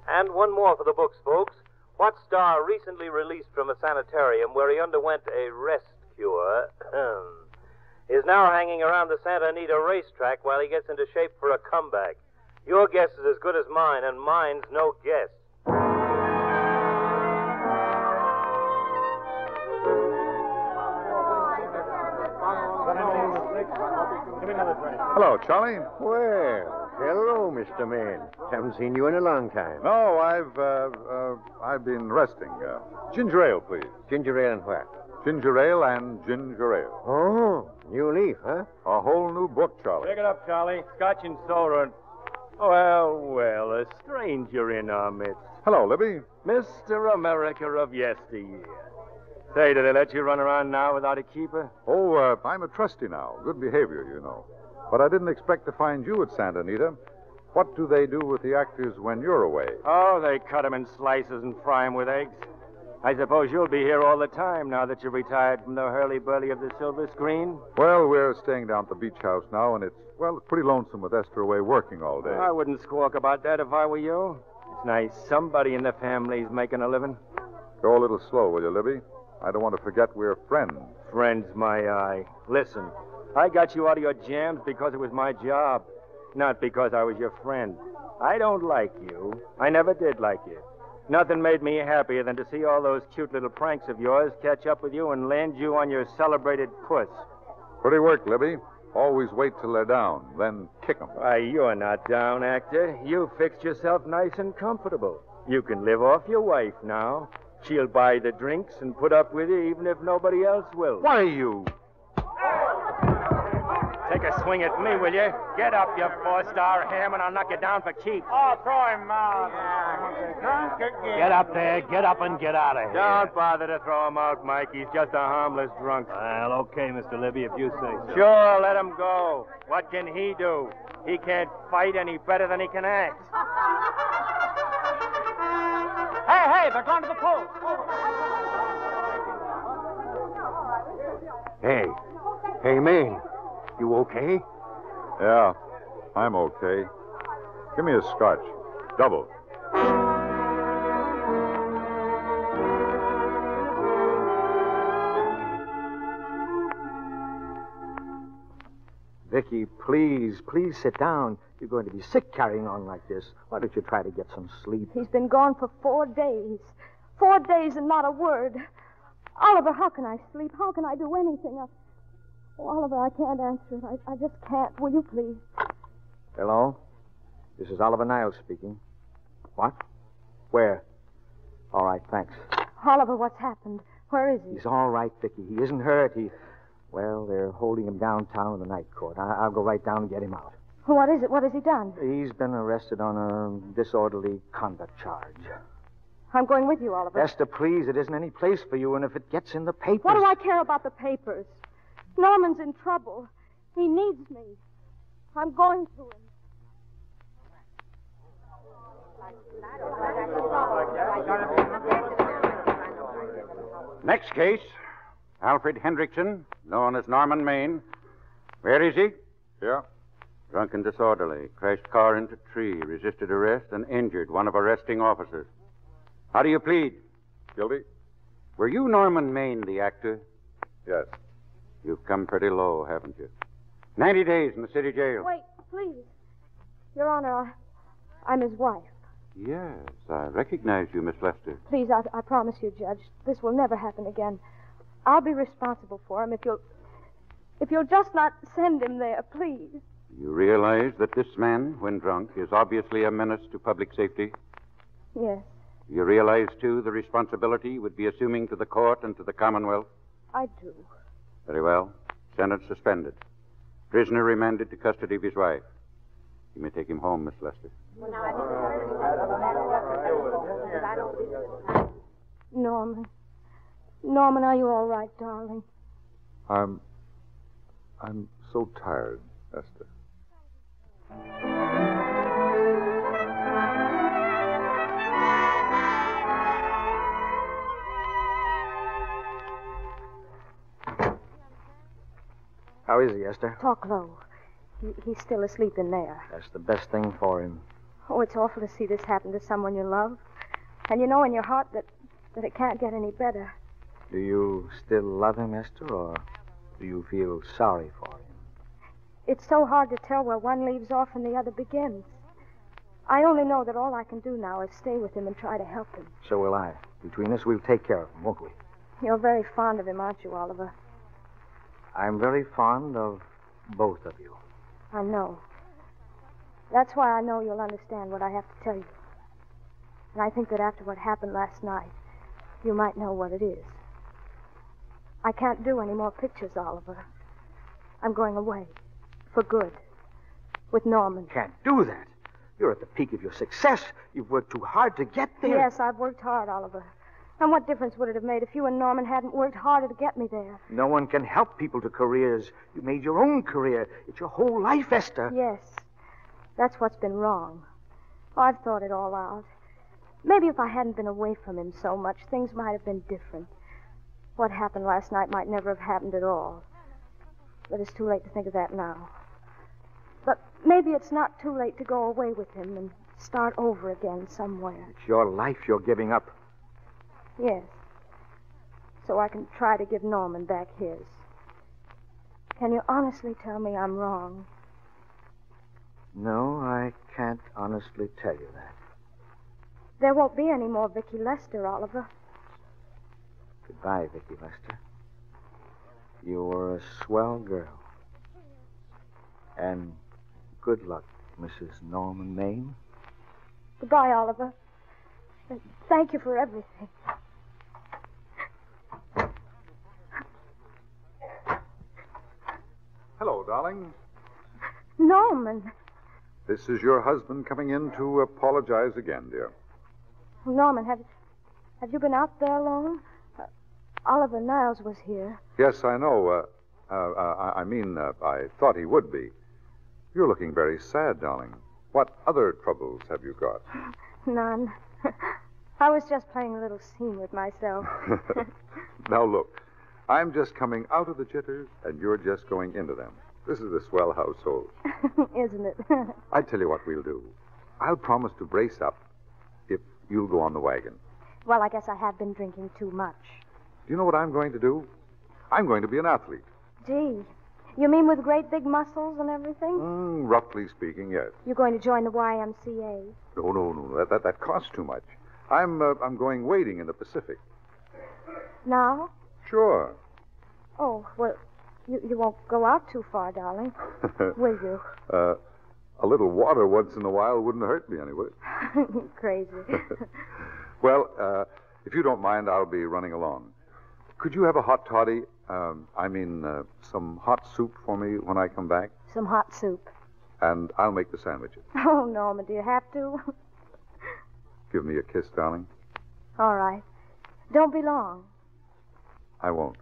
And one more for the books, folks. What star recently released from a sanitarium where he underwent a rest cure... is now hanging around the Santa Anita racetrack while he gets into shape for a comeback. Your guess is as good as mine, and mine's no guess. Hello, Charlie. Well, hello, Mister Mann. Haven't seen you in a long time. No, I've, uh, uh, I've been resting. Uh, ginger ale, please. Ginger ale and what? Ginger ale and ginger ale. Oh, new leaf, huh? A whole new book, Charlie. Pick it up, Charlie. Scotch and soda. Well, well, a stranger in our midst. Hello, Libby. Mister America of yesteryear. Say, do they let you run around now without a keeper? Oh, uh, I'm a trustee now. Good behavior, you know. But I didn't expect to find you at Santa Anita. What do they do with the actors when you're away? Oh, they cut them in slices and fry them with eggs. I suppose you'll be here all the time now that you're retired from the hurly-burly of the silver screen. Well, we're staying down at the beach house now, and it's, well, it's pretty lonesome with Esther away working all day. I wouldn't squawk about that if I were you. It's nice. Somebody in the family's making a living. Go a little slow, will you, Libby? I don't want to forget we're friends. Friends, my eye. Listen, I got you out of your jams because it was my job, not because I was your friend. I don't like you. I never did like you. Nothing made me happier than to see all those cute little pranks of yours catch up with you and land you on your celebrated puss. Pretty work, Libby. Always wait till they're down, then kick them. Why, you're not down, actor. You fixed yourself nice and comfortable. You can live off your wife now. She'll buy the drinks and put up with you even if nobody else will. Why, you... Take a swing at me, will you? Get up, you four-star ham, and I'll knock you down for keeps. Oh, throw him out. Yeah. Get up there. Get up and get out of here. Don't bother to throw him out, Mike. He's just a harmless drunk. Well, okay, Mister Libby, if you say so. Sure, let him go. What can he do? He can't fight any better than he can act. Hey, hey, they're gone to the post. Hey. Hey, Maine. You okay? Yeah, I'm okay. Give me a scotch. Double. Vicky, please, please sit down. You're going to be sick carrying on like this. Why don't you try to get some sleep? He's been gone for four days. Four days and not a word. Oliver, how can I sleep? How can I do anything? I... Oh, Oliver, I can't answer it. I, I just can't. Will you please? Hello? This is Oliver Niles speaking. What? Where? All right, thanks. Oliver, what's happened? Where is he? He's all right, Vicky. He isn't hurt. He, well, they're holding him downtown in the night court. I, I'll go right down and get him out. What is it? What has he done? He's been arrested on a disorderly conduct charge. I'm going with you, Oliver. Esther, please, it isn't any place for you, and if it gets in the papers... What do I care about the papers? Norman's in trouble. He needs me. I'm going to him. Next case, Alfred Hendrickson, known as Norman Maine. Where is he? Here. Drunk and disorderly. Crashed car into tree. Resisted arrest and injured one of arresting officers. How do you plead? Guilty. Were you Norman Maine, the actor? Yes. You've come pretty low, haven't you? Ninety days in the city jail. Wait, please. Your Honor, I, I'm his wife. Yes, I recognize you, Miss Lester. Please, I, I promise you, Judge, this will never happen again. I'll be responsible for him if you'll... If you'll just not send him there, please. You realize that this man, when drunk, is obviously a menace to public safety? Yes. You realize, too, the responsibility you would be assuming to the court and to the Commonwealth? I do. Very well. Sentence suspended. Prisoner remanded to custody of his wife. You may take him home, Miss Lester. Norman. Norman, are you all right, darling? I'm... I'm so tired, Esther. How is he, Esther? Talk low. He, he's still asleep in there. That's the best thing for him. Oh, it's awful to see this happen to someone you love. And you know in your heart that, that it can't get any better. Do you still love him, Esther, or... do you feel sorry for him? It's so hard to tell where one leaves off and the other begins. I only know that all I can do now is stay with him and try to help him. So will I. Between us, we'll take care of him, won't we? You're very fond of him, aren't you, Oliver? I'm very fond of both of you. I know. That's why I know you'll understand what I have to tell you. And I think that after what happened last night, you might know what it is. I can't do any more pictures, Oliver. I'm going away. For good. With Norman. Can't do that. You're at the peak of your success. You've worked too hard to get there. Yes, I've worked hard, Oliver. And what difference would it have made if you and Norman hadn't worked harder to get me there? No one can help people to careers. You made your own career. It's your whole life, Esther. Yes. That's what's been wrong. Oh, I've thought it all out. Maybe if I hadn't been away from him so much, things might have been different. What happened last night might never have happened at all. But it's too late to think of that now. But maybe it's not too late to go away with him and start over again somewhere. It's your life you're giving up. Yes. So I can try to give Norman back his. Can you honestly tell me I'm wrong? No, I can't honestly tell you that. There won't be any more Vicki Lester, Oliver. Goodbye, Vicki Lester. You were a swell girl. And good luck, Missus Norman Maine. Goodbye, Oliver. And thank you for everything. Hello, darling. Norman. This is your husband coming in to apologize again, dear. Norman, have, have you been out there long? Oliver Niles was here. Yes, I know. Uh, uh, uh, I mean, uh, I thought he would be. You're looking very sad, darling. What other troubles have you got? None. I was just playing a little scene with myself. Now, look. I'm just coming out of the jitters, and you're just going into them. This is a swell household. Isn't it? I tell you what we'll do. I'll promise to brace up if you'll go on the wagon. Well, I guess I have been drinking too much. You know what I'm going to do? I'm going to be an athlete. Gee. You mean with great big muscles and everything? Mm, roughly speaking, yes. You're going to join the Y M C A? No, no, no. That, that, that costs too much. I'm uh, I'm going wading in the Pacific. Now? Sure. Oh, well, you, you won't go out too far, darling, will you? Uh, a little water once in a while wouldn't hurt me, anyway. Crazy. Well, uh, if you don't mind, I'll be running along. Could you have a hot toddy, um, I mean, uh, some hot soup for me when I come back? Some hot soup. And I'll make the sandwiches. Oh, Norman, do you have to? Give me a kiss, darling. All right. Don't be long. I won't.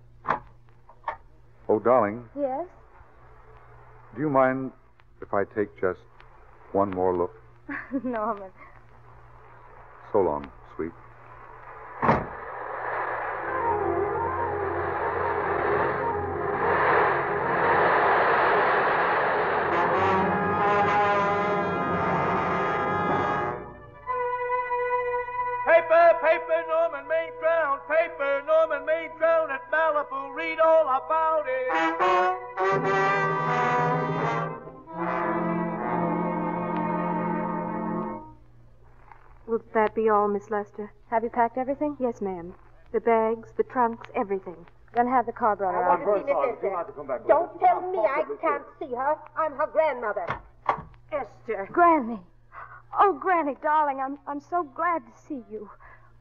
Oh, darling. Yes? Do you mind if I take just one more look? Norman. So long, sweet. be all, Miss Lester. Have you packed everything? Yes, ma'am. The bags, the trunks, everything. Gonna have the car brought around. Don't tell me I can't see her. I'm her grandmother. Esther. Granny. Oh, Granny, darling, I'm I'm so glad to see you.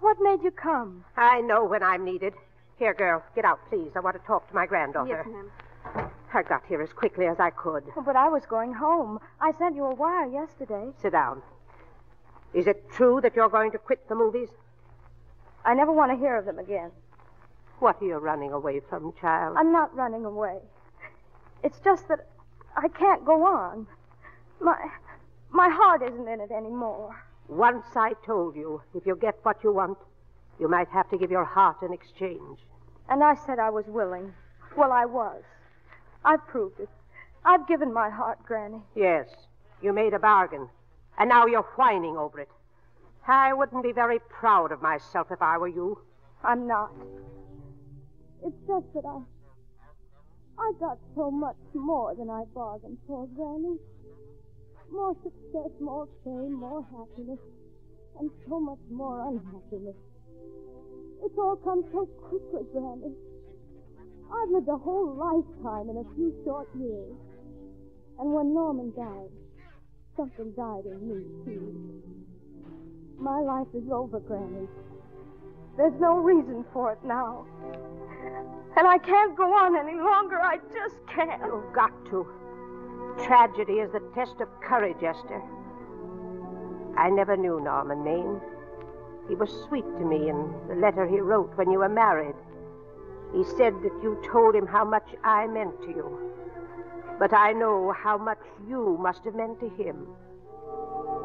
What made you come? I know when I'm needed. Here, girl, get out, please. I want to talk to my granddaughter. Yes, ma'am. I got here as quickly as I could. Oh, but I was going home. I sent you a wire yesterday. Sit down. Is it true that you're going to quit the movies? I never want to hear of them again. What are you running away from, child? I'm not running away. It's just that I can't go on. My my heart isn't in it anymore. Once I told you, if you get what you want, you might have to give your heart in exchange. And I said I was willing. Well, I was. I've proved it. I've given my heart, Granny. Yes, you made a bargain, and now you're whining over it. I wouldn't be very proud of myself if I were you. I'm not. It's just that I... I got so much more than I bargained for, Granny. More success, more fame, more happiness, and so much more unhappiness. It's all come so quickly, Granny. I've lived a whole lifetime in a few short years. And when Norman died, something died in me, too. My life is over, Granny. There's no reason for it now. And I can't go on any longer. I just can't. You've got to. Tragedy is the test of courage, Esther. I never knew Norman Maine. He was sweet to me in the letter he wrote when you were married. He said that you told him how much I meant to you. But I know how much you must have meant to him.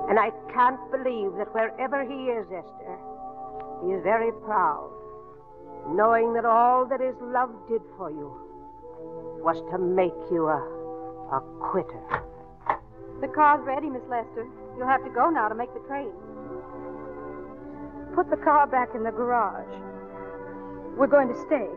And I can't believe that wherever he is, Esther, he is very proud, knowing that all that his love did for you was to make you a, a quitter. The car's ready, Miss Lester. You'll have to go now to make the train. Put the car back in the garage. We're going to stay.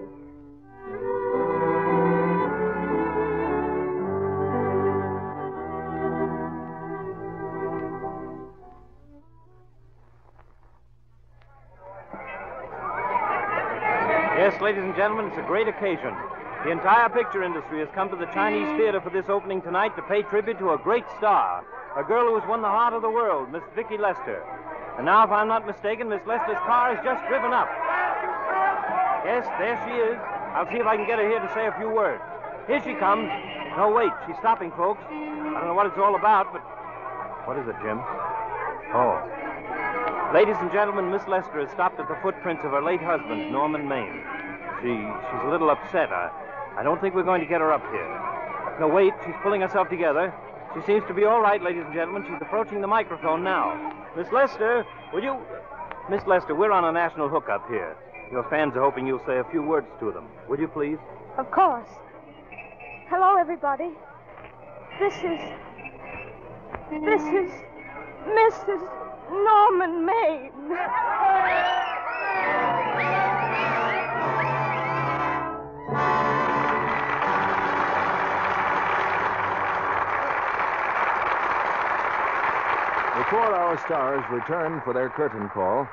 Yes, ladies and gentlemen, it's a great occasion. The entire picture industry has come to the Chinese theater for this opening tonight to pay tribute to a great star, a girl who has won the heart of the world, Miss Vicki Lester. And now, if I'm not mistaken, Miss Lester's car has just driven up. Yes, there she is. I'll see if I can get her here to say a few words. Here she comes. No, wait. She's stopping, folks. I don't know what it's all about, but... What is it, Jim? Oh. Ladies and gentlemen, Miss Lester has stopped at the footprints of her late husband, Norman Maine. She, she's a little upset. I, I don't think we're going to get her up here. No, wait. She's pulling herself together. She seems to be all right, ladies and gentlemen. She's approaching the microphone now. Miss Lester, will you... Miss Lester, we're on a national hookup here. Your fans are hoping you'll say a few words to them. Will you, please? Of course. Hello, everybody. This is... This is... Missus Norman Maine. Before our stars return for their curtain call...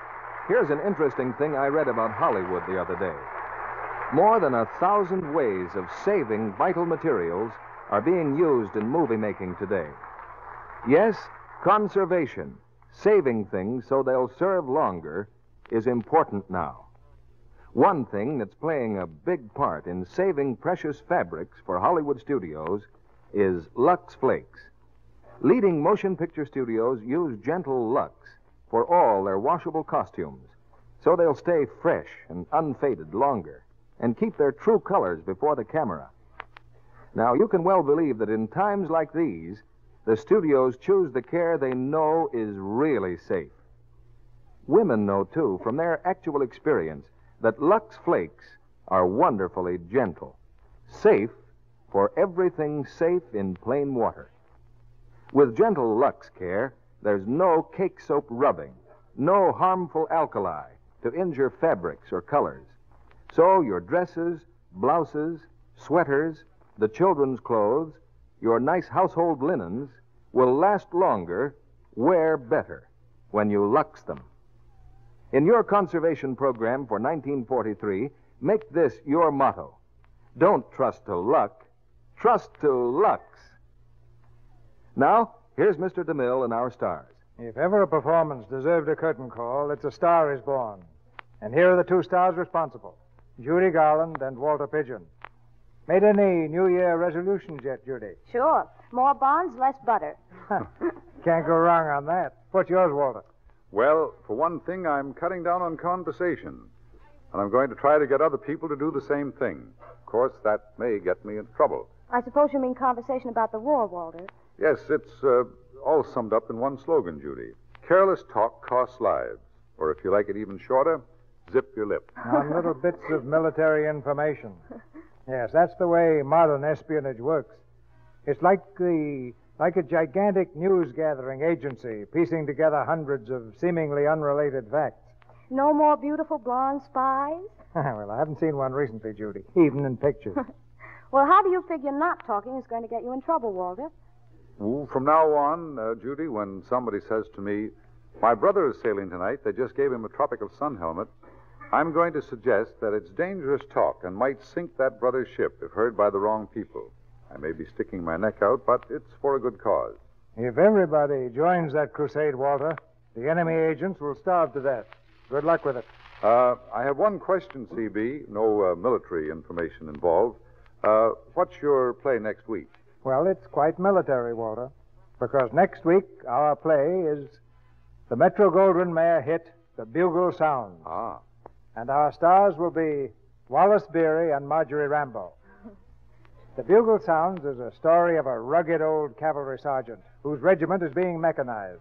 Here's an interesting thing I read about Hollywood the other day. More than a thousand ways of saving vital materials are being used in movie making today. Yes, conservation, saving things so they'll serve longer, is important now. One thing that's playing a big part in saving precious fabrics for Hollywood studios is Lux Flakes. Leading motion picture studios use gentle Lux for all their washable costumes, so they'll stay fresh and unfaded longer and keep their true colors before the camera. Now, you can well believe that in times like these, the studios choose the care they know is really safe. Women know, too, from their actual experience that Lux Flakes are wonderfully gentle, safe for everything safe in plain water. With gentle Lux care, there's no cake soap rubbing, no harmful alkali to injure fabrics or colors. So your dresses, blouses, sweaters, the children's clothes, your nice household linens will last longer, wear better when you Lux them. In your conservation program for nineteen forty-three, make this your motto. Don't trust to luck, trust to Lux. Now, here's Mister DeMille and our stars. If ever a performance deserved a curtain call, it's A Star Is Born. And here are the two stars responsible, Judy Garland and Walter Pidgeon. Made any New Year resolutions yet, Judy? Sure. More bonds, less butter. Can't go wrong on that. What's yours, Walter? Well, for one thing, I'm cutting down on conversation. And I'm going to try to get other people to do the same thing. Of course, that may get me in trouble. I suppose you mean conversation about the war, Walter. Yes, it's uh, all summed up in one slogan, Judy. Careless talk costs lives. Or if you like it even shorter, zip your lip. On little bits of military information. Yes, that's the way modern espionage works. It's like the... like a gigantic news-gathering agency piecing together hundreds of seemingly unrelated facts. No more beautiful blonde spies? Well, I haven't seen one recently, Judy, even in pictures. Well, how do you figure not talking is going to get you in trouble, Walter? Well, from now on, uh, Judy, when somebody says to me, my brother is sailing tonight, they just gave him a tropical sun helmet, I'm going to suggest that it's dangerous talk and might sink that brother's ship if heard by the wrong people. I may be sticking my neck out, but it's for a good cause. If everybody joins that crusade, Walter, the enemy agents will starve to death. Good luck with it. Uh, I have one question, C B. No uh, military information involved. Uh, what's your play next week? Well, it's quite military, Walter, because next week our play is the Metro-Goldwyn-Mayer hit, The Bugle Sounds. Ah. And our stars will be Wallace Beery and Marjorie Rambeau. The Bugle Sounds is a story of a rugged old cavalry sergeant whose regiment is being mechanized.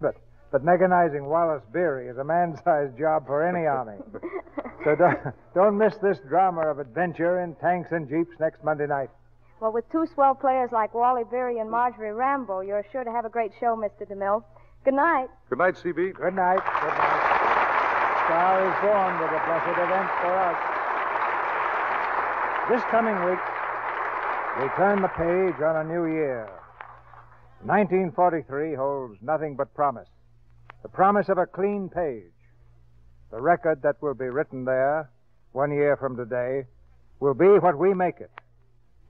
But but mechanizing Wallace Beery is a man-sized job for any army. So don't, don't miss this drama of adventure in tanks and jeeps next Monday night. Well, with two swell players like Wally Beery and Marjorie Rambeau, you're sure to have a great show, Mister DeMille. Good night. Good night, C B. Good night. Good night. Star Is Born with a blessed event for us. This coming week, we turn the page on a new year. nineteen forty-three holds nothing but promise. The promise of a clean page. The record that will be written there, one year from today, will be what we make it.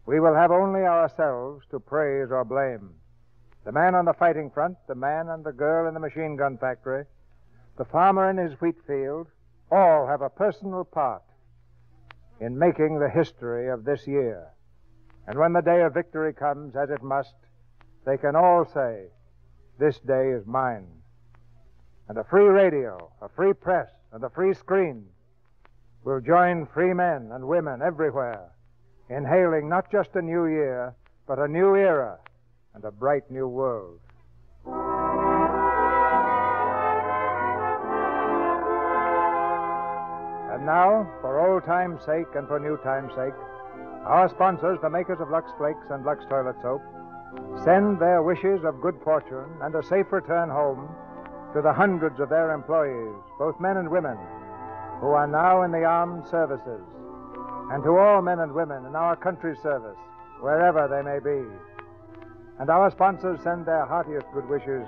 We will have only ourselves to praise or blame. The man on the fighting front, the man and the girl in the machine gun factory, the farmer in his wheat field, all have a personal part in making the history of this year. And when the day of victory comes, as it must, they can all say, this day is mine. And a free radio, a free press, and a free screen will join free men and women everywhere in hailing not just a new year, but a new era and a bright new world. And now, for old time's sake and for new time's sake, our sponsors, the makers of Lux Flakes and Lux Toilet Soap, send their wishes of good fortune and a safe return home to the hundreds of their employees, both men and women, who are now in the armed services, and to all men and women in our country's service, wherever they may be. And our sponsors send their heartiest good wishes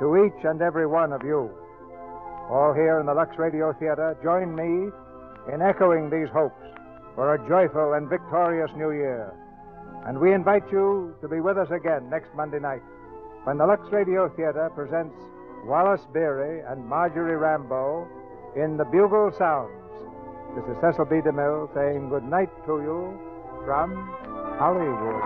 to each and every one of you. All here in the Lux Radio Theater, join me in echoing these hopes for a joyful and victorious new year. And we invite you to be with us again next Monday night when the Lux Radio Theater presents Wallace Beery and Marjorie Rambeau in The Bugle Sounds. This is Cecil B. DeMille saying good night to you from Hollywood.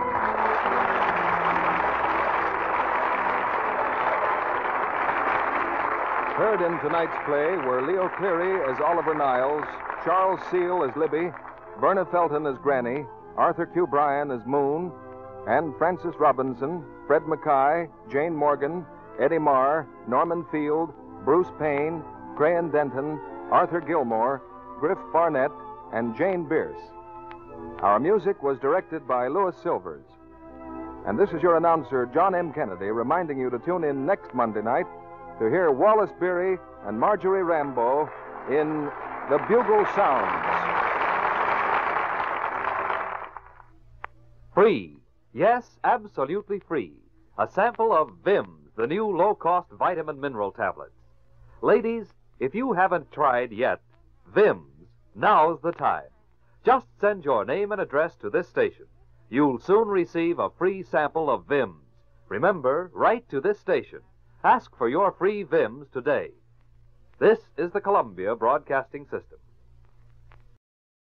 Heard in tonight's play were Leo Cleary as Oliver Niles, Charles Seale as Libby, Verna Felton as Granny, Arthur Q. Bryan as Moon, and Francis Robinson, Fred Mackay, Jane Morgan, Eddie Marr, Norman Field, Bruce Payne, Crayon Denton, Arthur Gilmore, Griff Barnett, and Jane Bierce. Our music was directed by Louis Silvers. And this is your announcer, John M. Kennedy, reminding you to tune in next Monday night to hear Wallace Beery and Marjorie Rambeau in The Bugle Sounds. Free, yes, absolutely free, a sample of Vim's, the new low-cost vitamin mineral tablets. Ladies, If you haven't tried yet, Vim's, now's the time. Just send your name and address to this station. You'll soon receive a free sample of Vim's. Remember, write to this station. Ask for your free Vim's today. This is the Columbia Broadcasting System.